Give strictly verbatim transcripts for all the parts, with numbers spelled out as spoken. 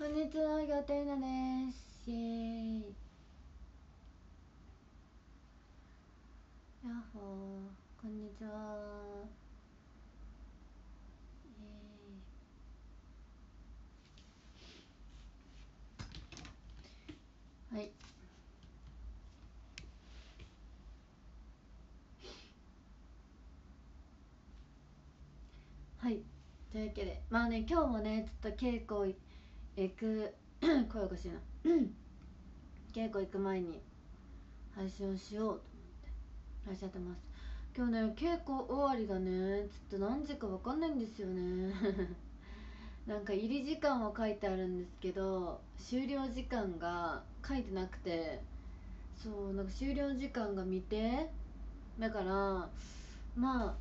こんにちは、ぎょうていなです。イエーイ、やっほー、こんにちは。イエーイ。はい、はい、というわけで、まあね、今日もね、ちょっと稽古行く声おかしいな稽古行く前に配信をしようと思って配信やってます。今日ね、稽古終わりがね、ちょっと何時か分かんないんですよねなんか入り時間は書いてあるんですけど、終了時間が書いてなくて、そう、なんか終了時間が未定だから、まあ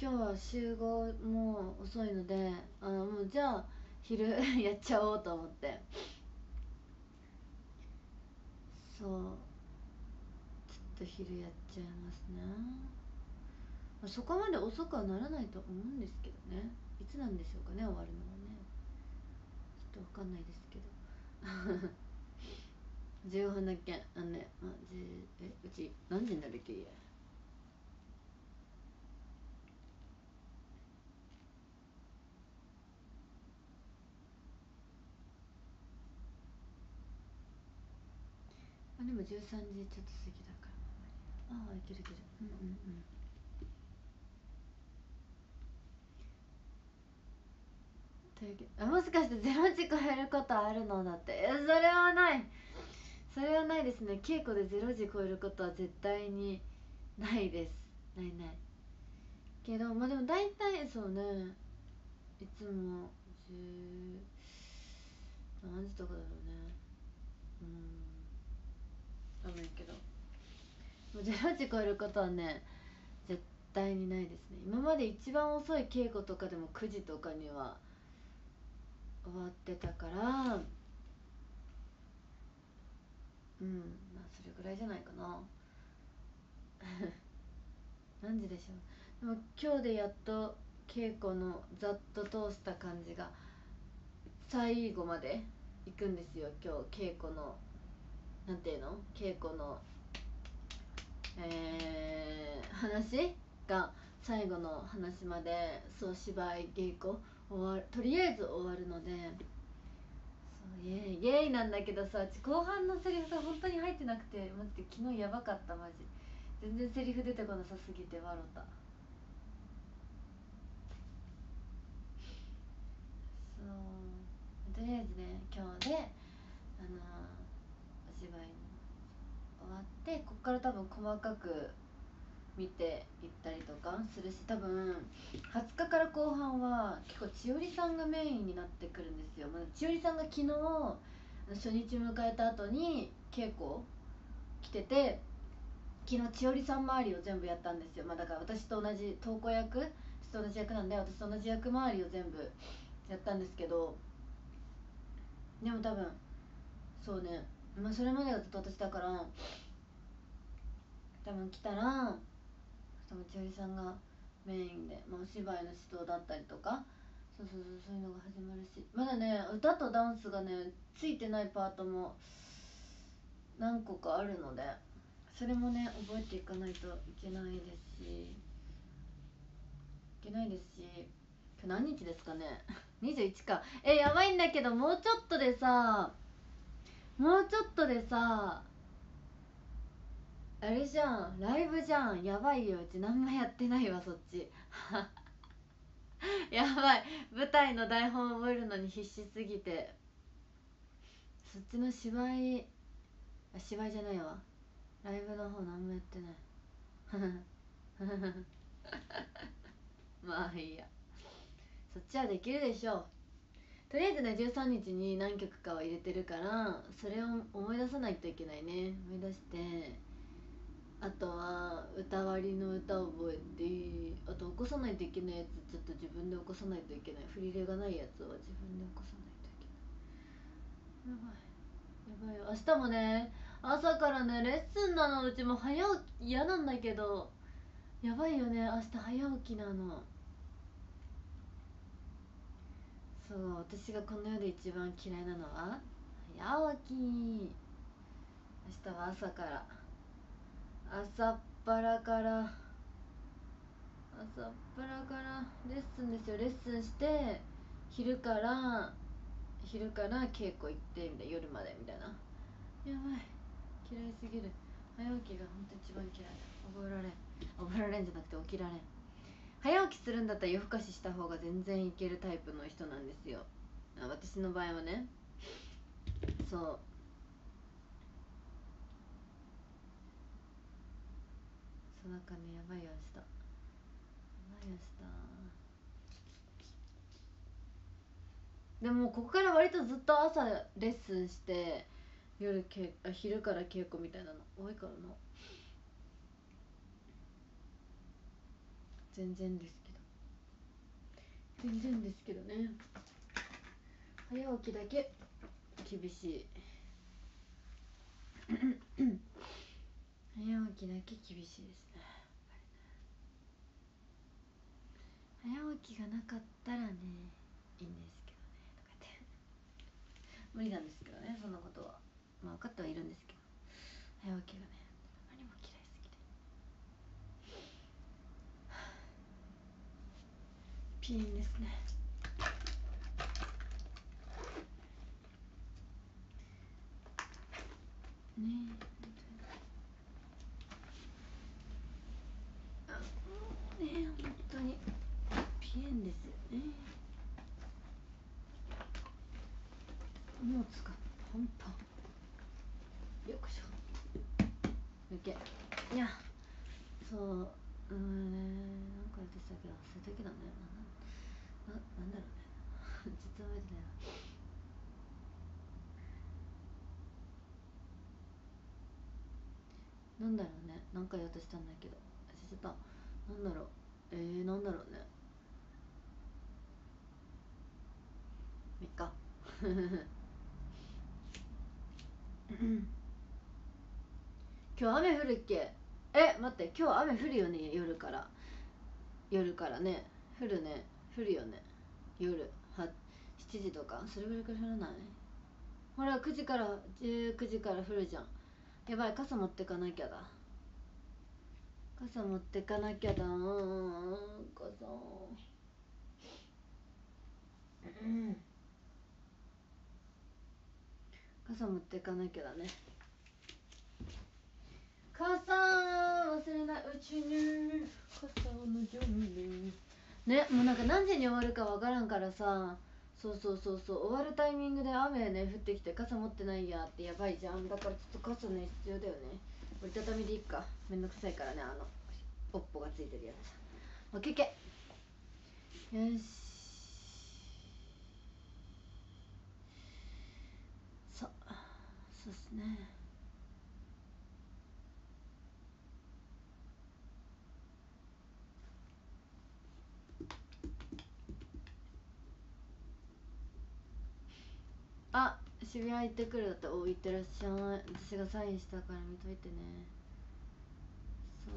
今日は集合もう遅いので、あのもうじゃあ昼やっちゃおうと思って、そう、ちょっと昼やっちゃいますね。まあ、そこまで遅くはならないと思うんですけどね。いつなんでしょうかね、終わるのはね、ちょっとわかんないですけどじゅうごふんだけあのね、あじえうち何時になるっけ、でもじゅうさんじちょっと過ぎだから、ああいけるいける、うんうんうん、というわけで、あ、もしかしてゼロじ超えることあるのだって、え、それはない、それはないですね。稽古でゼロじ超えることは絶対にないです、ないないけど、まあでも大体そうね、いつもじゅう何時とかだろうね、うん、ダメけど、もうゼロじ超えることはね絶対にないですね。今まで一番遅い稽古とかでもくじとかには終わってたから、うん、まあそれぐらいじゃないかな何時でしょう。でも今日でやっと稽古のざっと通した感じが最後まで行くんですよ。今日稽古のなんていうの、稽古の、えー、話が最後の話まで、そう芝居稽古終わる、とりあえず終わるので、そうイエーイイエーイなんだけどさ、後半のセリフが本当に入ってなくて、待って、昨日やばかった、マジ全然セリフ出てこなさすぎて笑った。そうとりあえずね、今日であのー終わって、こっから多分細かく見ていったりとかするし、多分はつかから後半は結構千織さんがメインになってくるんですよ。まあ、千織さんが昨日初日迎えた後に稽古来てて、昨日千織さん周りを全部やったんですよ。まあ、だから私と同じ投稿役、私と同じ役なんで、私と同じ役周りを全部やったんですけど、でも多分そうね、まあそれまでがずっと私だから、多分来たら多分千織さんがメインで、まあ、お芝居の指導だったりとか、そうそうそうそういうのが始まるし、まだね歌とダンスがねついてないパートも何個かあるので、それもね覚えていかないといけないですしいけないですし今日何日ですかねにじゅういちか、え、やばいんだけど、もうちょっとでさ、もうちょっとでさ、あれじゃん、ライブじゃん、やばいよ、うち何もやってないわ、そっちやばい、舞台の台本を覚えるのに必死すぎて、そっちの芝居、あ、芝居じゃないわ、ライブの方何もやってないまあいいや、そっちはできるでしょう。とりあえずね、じゅうさんにちに何曲かは入れてるから、それを思い出さないといけないね。思い出して、あとは歌割りの歌を覚えて、あと起こさないといけないやつ、ちょっと自分で起こさないといけない、振り入れがないやつは自分で起こさないといけない。やばいやばいよ、明日もね朝からねレッスンなの。うちも早起き嫌なんだけど、やばいよね、明日早起きなの。そう、私がこの世で一番嫌いなのは早起き。明日は朝から朝っぱらから朝っぱらからレッスンですよ。レッスンして昼から昼から稽古行ってみたいな、夜までみたいな。やばい、嫌いすぎる。早起きが本当一番嫌いだ。覚えられん覚えられんじゃなくて起きられん。早起きするんだったら夜更かしした方が全然いけるタイプの人なんですよ、私の場合はね。そうそう、なんかね、やばいよ明日、やばい明日。でもここから割とずっと朝レッスンして夜けあ昼から稽古みたいなの多いからな。全然ですけど全然ですけどね。早起きだけ厳しい早起きだけ厳しいですね。早起きがなかったらねいいんですけどね、とかって無理なんですけどね、そんなことは。まあ分かってはいるんですけど、早起きがねあまりにも嫌いすぎてピーンですね。ねえ、あ、もうね、本当にピエンですよね。荷物がパンパン。よっこしょ。抜け。いや、そう、うーんね、なんか言ってたけど、忘れたけどね。な、なんだろうね。実は覚えてないな。なんだろうね、何回言おうとしたんだけど忘れちゃった。なんだろう、えー、なんだろうね。みっか今日雨降るっけ。え、待って、今日雨降るよね。夜から夜からね、降るね、降るよね。夜はしちじとかそれぐらいから降らない。ほらくじからじゅうくじから降るじゃん。やばい、傘持ってかなきゃだ。傘持ってかなきゃだ。うん、傘。うん。傘持ってかなきゃだね。傘忘れないうちに傘を脱ぐね。もうなんか何時に終わるかわからんからさ。そうそうそうそう、終わるタイミングで雨ね降ってきて傘持ってないやってやばいじゃん。だからちょっと傘ね必要だよね。折りたたみでいいか、めんどくさいからね、あのおっぽがついてるやつ。 OK、 OK、 よし。そうそうっすね。あ、渋谷行ってくるだったら、お、行ってらっしゃい。私がサインしたから見といてね。そ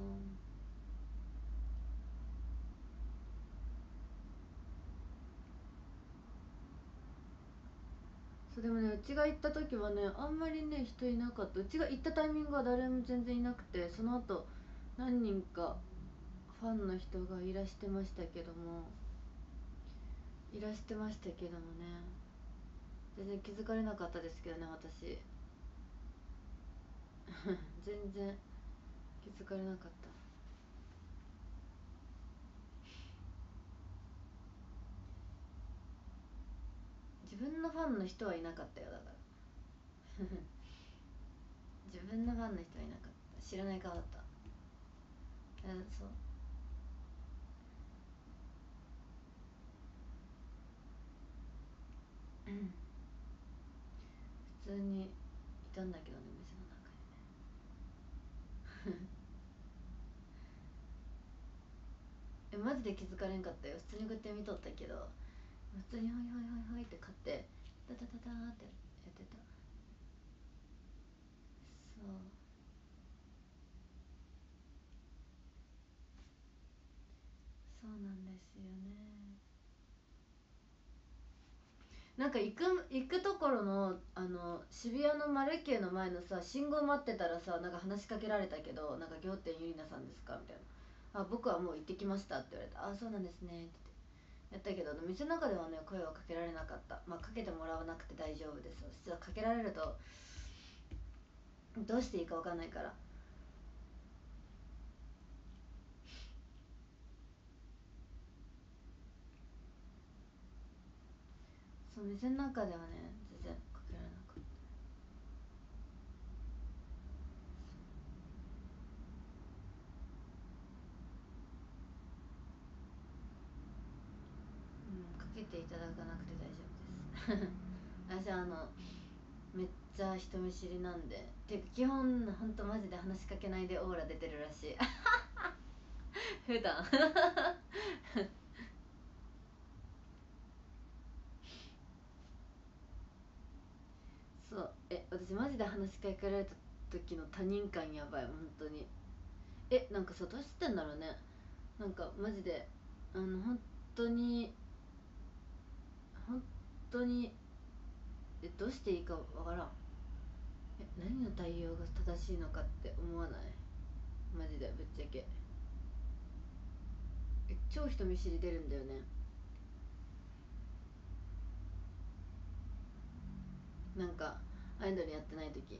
う、そうでもね、うちが行った時はねあんまりね人いなかった。うちが行ったタイミングは誰も全然いなくて、その後何人かファンの人がいらしてましたけどもいらしてましたけどもね、全然気づかれなかったですけどね、私全然気づかれなかった。自分のファンの人はいなかったよ、だから自分のファンの人はいなかった。知らない顔だった。うん、そう、うん、普通にいたんだけどね、店の中にねえ、マジで気づかれんかったよ。普通にこうやって見とったけど、普通に「はいはいはいはい」って買って「タタタタ」ってやってた。そう、そうなんですよね。なんか行く行くところのあの渋谷のマルキューの前のさ、信号待ってたらさ、なんか話しかけられたけど、なんか仰天ゆりなさんですかみたいな、あ僕はもう行ってきましたって言われて、あそうなんですねってやったけど、店の中ではね声はかけられなかった。まあかけてもらわなくて大丈夫です。実はかけられるとどうしていいかわかんないから。そう、店の中ではね全然かけられなかった。うん、かけていただかなくて大丈夫です。私あのめっちゃ人見知りなんで、てか基本ほんとマジで話しかけないでオーラ出てるらしい普段そう、え私マジで話しかけられた時の他人感やばい、本当に。えなんかさ、どうしてんだろうね。なんかマジであの本当に本当にえどうしていいかわからん。え何の対応が正しいのかって思わない、マジでぶっちゃけ。え超人見知り出るんだよね。なんかアイドルやってない時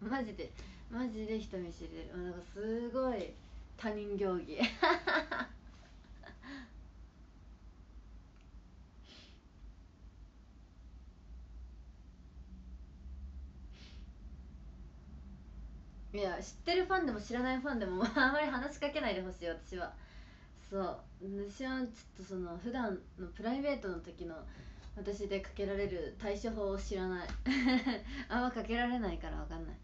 マジでマジで人見知りで、なんかすごい他人行儀いや知ってるファンでも知らないファンでもあんまり話しかけないでほしい、私は。そう私はちょっとその普段のプライベートの時の私でかけられる対処法を知らないあんまかけられないからわかんない。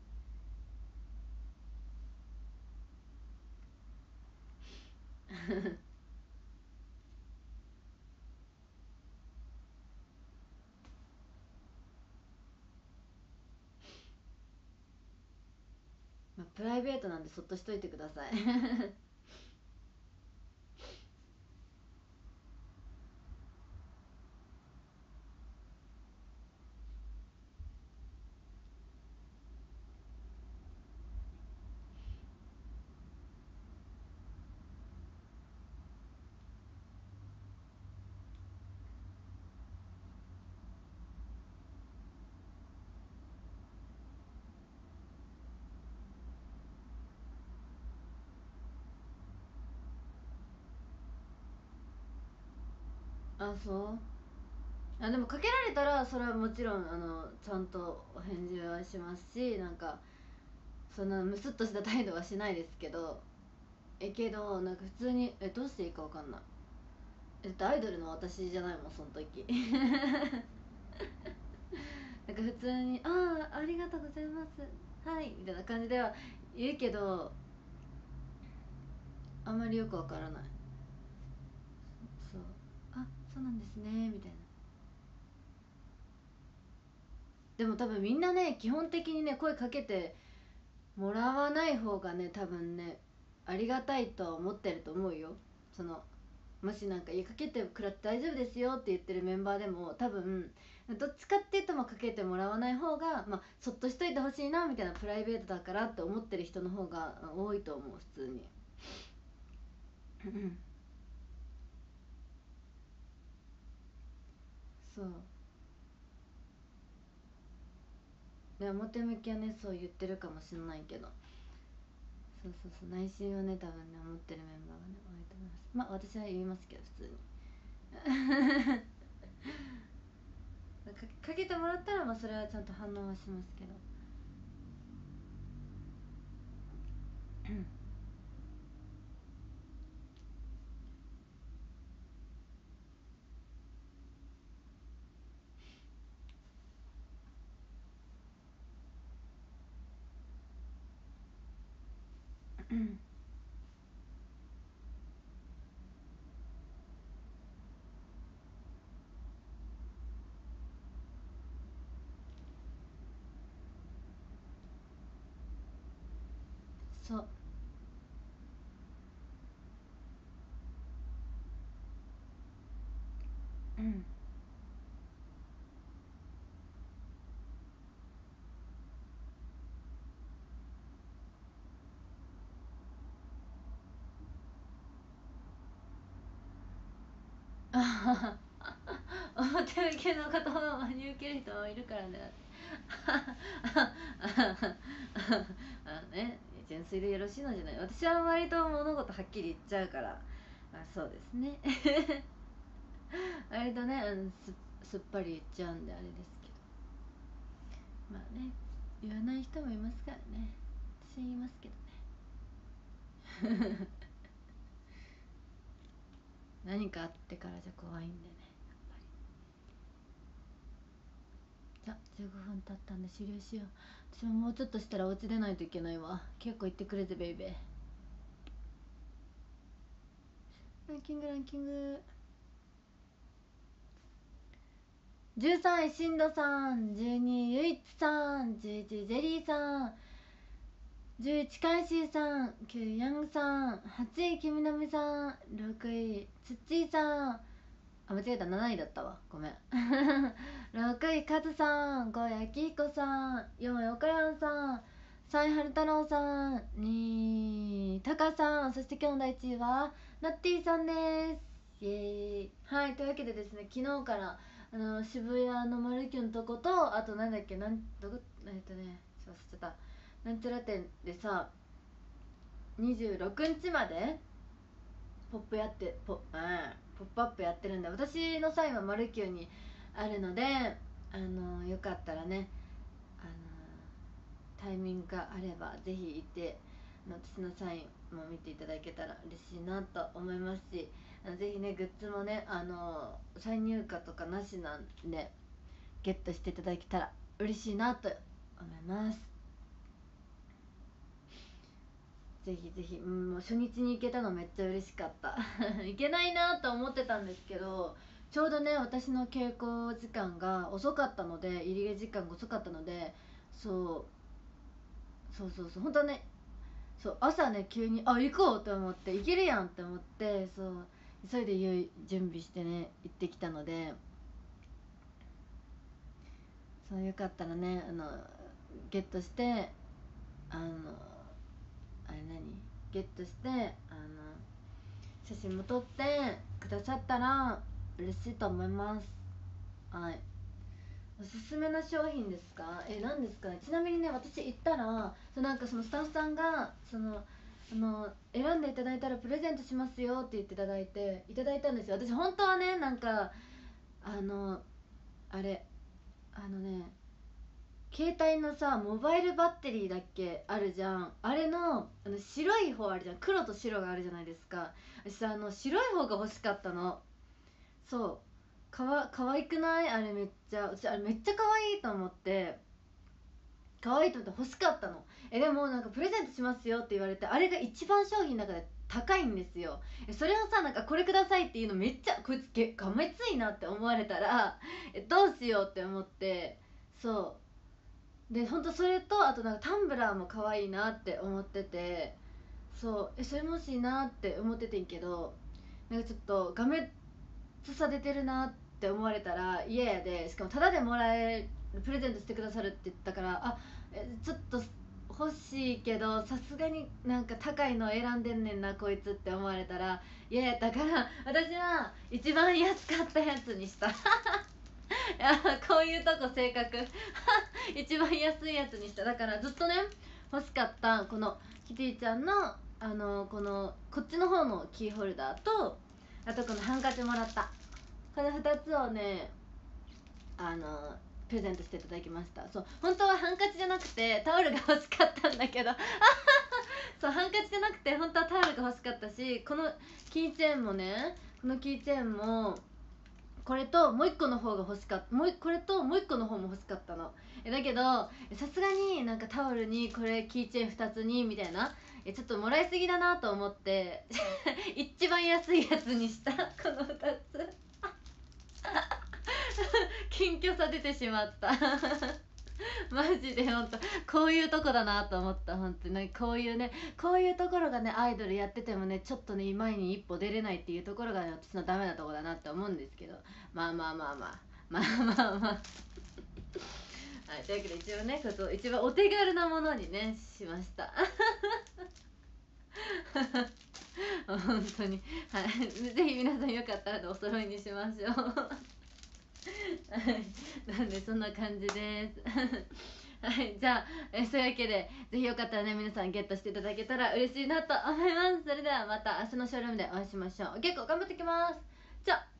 まあ、プライベートなんでそっとしといてくださいあ、そう。あ、でもかけられたらそれはもちろんあのちゃんとお返事はしますし、なんかそんなムスッとした態度はしないですけど、えけどなんか普通にえどうしていいかわかんない。えっとアイドルの私じゃないもんその時なんか普通に「ああありがとうございますはい」みたいな感じでは言うけど、あんまりよくわからない。そう、あそうなんですねみたいな。でも多分みんなね基本的にね声かけてもらわない方がね多分ねありがたいとは思ってると思うよ。そのもしなんかかけてくらって大丈夫ですよって言ってるメンバーでも、多分どっちかっていうとまあかけてもらわない方が、まあ、そっとしといてほしいなみたいな、プライベートだからって思ってる人の方が多いと思う普通にそうで表向きはねそう言ってるかもしれないけど、そうそうそう内心はね多分ね思ってるメンバーがね多いと思います。まあ私は言いますけど普通にか, かけてもらったらまあそれはちゃんと反応はしますけどそう。うん。あ表向きの片方を真に受ける人もいるからね。あのね、純粋でよろしいのじゃない。私は割と物事はっきり言っちゃうから、まあ、そうですね。割とね、あの す, すっぱり言っちゃうんであれですけど、まあね、言わない人もいますからね。私言いますけどね。何かあってからじゃ怖いんでね、やっぱり。じゃあじゅうごふん経ったんで終了しよう。私ももうちょっとしたらお家出ないといけないわ。結構言ってくれてベイベー。ランキングランキングじゅうさんいしんどさん、じゅうにいゆいつさん、じゅういちいゼリーさん、じゅういちカイシーさん、きゅういヤングさん、はちいキミナミさん、ろくいツッチーさん、あ間違えた、なないだったわ、ごめん。ろくいカズさん、ごいアキヒコさん、よんいオカヤンさん、さんいハル太郎さん、にいタカさん、そして今日のだいいちいはナッティさんです。イエーイ。はい、というわけでですね、昨日からあの渋谷のマルキュンとこと、あとなんだっけ、なんどこえっとね忘れちゃった、なんちゃら店でさ、にじゅうろくにちまでポップやってポ ッ,、うん、ポップアップやってるんで、私のサインはマルキューにあるので、あのよかったらね、あのタイミングがあればぜひ行って私のサインも見ていただけたら嬉しいなと思いますし、あのぜひね、グッズもね、あの再入荷とかなしなんでゲットしていただけたら嬉しいなと思います。ぜひぜひ、うん、もう初日に行けたのめっちゃ嬉しかった。行けないなと思ってたんですけど、ちょうどね、私の稽古時間が遅かったので、入り時間が遅かったので、そうそうそうそう、本当はね、そう朝ね、急にあ行こうと思って、行けるやんって思って、そう急いで準備してね行ってきたので、そうよかったらね、あのゲットして、あのあれ何ゲットして、あの写真も撮ってくださったら嬉しいと思います。はい、おすすめの商品ですか。え何ですかね。ちなみにね、私行ったら、そなんかそのスタッフさんがそのあの選んでいただいたらプレゼントしますよって言っていただいていただいたんですよ。私本当はね、なんかあのあれあのね携帯のさ、モバイルバッテリーだっけあるじゃん。あれ の, あの白い方あるじゃん。黒と白があるじゃないですか。私さ、あの白い方が欲しかったの。そうか わ, かわいくないあれめっちゃ。私あれめっちゃかわいいと思って、かわいいと思って欲しかったの。えでもなんかプレゼントしますよって言われて、あれが一番商品の中で高いんですよ。それをさ、なんかこれくださいっていうのめっちゃこいつがめついなって思われたらえどうしようって思って、そうで、ほんとそれと、あとなんかタンブラーも可愛いなって思ってて、そうえそれも欲しいなって思っててんけど、なんかちょっとがめつさ出てるなって思われたら嫌やで、しかもタダでもらえるプレゼントしてくださるって言ったから、あえちょっと欲しいけどさすがになんか高いの選んでんねんなこいつって思われたら嫌やったから、私は一番安かったやつにした。いやこういうとこ性格。一番安いやつにした。だからずっとね欲しかったこのキティちゃんのあのこのこっちの方のキーホルダーと、あとこのハンカチもらった、このふたつをねあのプレゼントしていただきました。そう本当はハンカチじゃなくてタオルが欲しかったんだけどそうハンカチじゃなくて本当はタオルが欲しかったし、このキーチェーンもね、このキーチェーンもこれともう一個の方が欲しかった、もうこれともう一個の方も欲しかったの。えだけどさすがになんかタオルにこれキーチェーンふたつにみたいな、えちょっともらいすぎだなと思って一番安いやつにしたこのふたつ。謙虚さ出てしまったマジで本当こういうとこだなと思った。本当にこういうね、こういうところがねアイドルやっててもねちょっとね前に一歩出れないっていうところが、ね、私のダメなとこだなって思うんですけど、まあまあまあまあまあまあまあはい、というわけで一応ね一番お手軽なものにねしました本当に、はい、ぜひ皆さんよかったらお揃いにしましょうはい、なんでそんな感じですはい、じゃあ、えそういうわけでぜひよかったらね皆さんゲットしていただけたら嬉しいなと思います。それではまた明日のショールームでお会いしましょう。結構頑張ってきます。じゃあ。